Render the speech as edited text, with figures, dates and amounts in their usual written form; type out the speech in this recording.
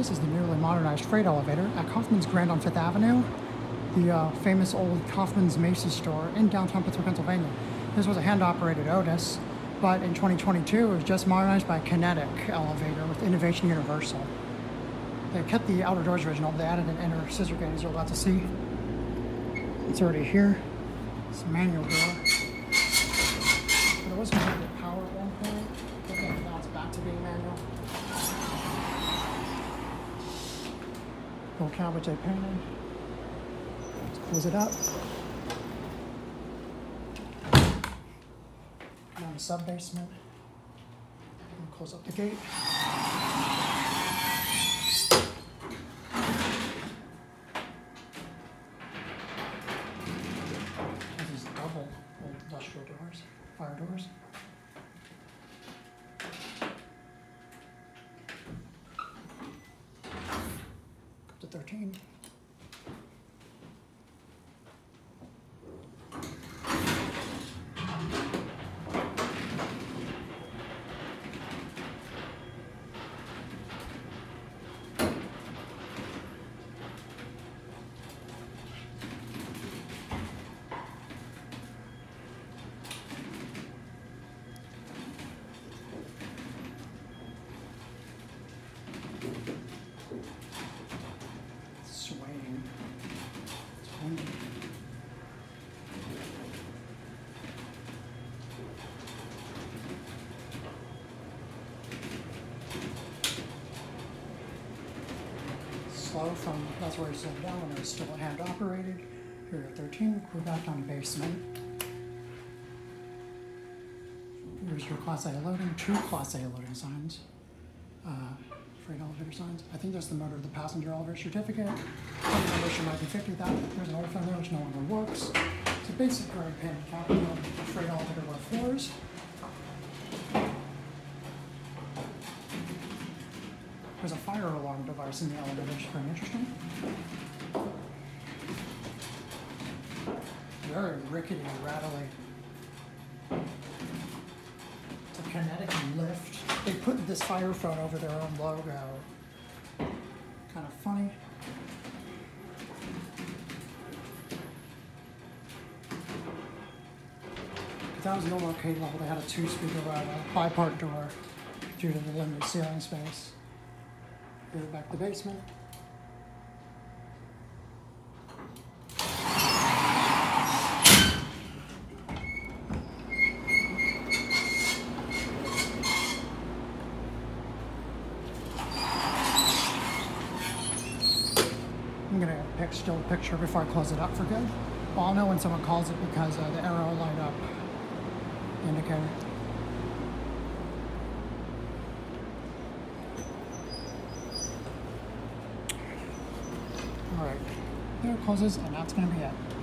This is the newly modernized freight elevator at Kaufman's Grand on 5th Avenue, the famous old Kaufman's Macy's store in downtown Pittsburgh, Pennsylvania. This was a hand-operated Otis, but in 2022 it was just modernized by a kinetic elevator with Innovation Universal. They kept the outer doors original, they added an inner scissor gate, as you're about to see. It's already here. It's a manual door. But it wasn't really power at one point, but now it's back to being manual. Little cabotage panel. Let's close it up. Now the sub-basement. Close up the gate. Industrial doors, fire doors. Up to 13. Slow from, that's where it's slowed down when it was still hand operated. Here at 13, we're back on basement. Here's your Class A loading, two Class A loading signs, freight elevator signs. I think there's the motor of the passenger elevator certificate. The elevation might be 50,000. There's an orphan there which no longer works. It's a basic very handicap freight elevator with floors. There's a fire alarm device in the elevator, which is very interesting. Very rickety and rattly. It's a kinetic lift. They put this fire phone over their own logo. Kind of funny. That was an old arcade level. They had a two-speaker bipart door due to the limited ceiling space. Go back to the basement. I'm going to pick still a picture before I close it up for good. Well, I'll know when someone calls it because the arrow light up indicator. All right, there it closes, and that's going to be it.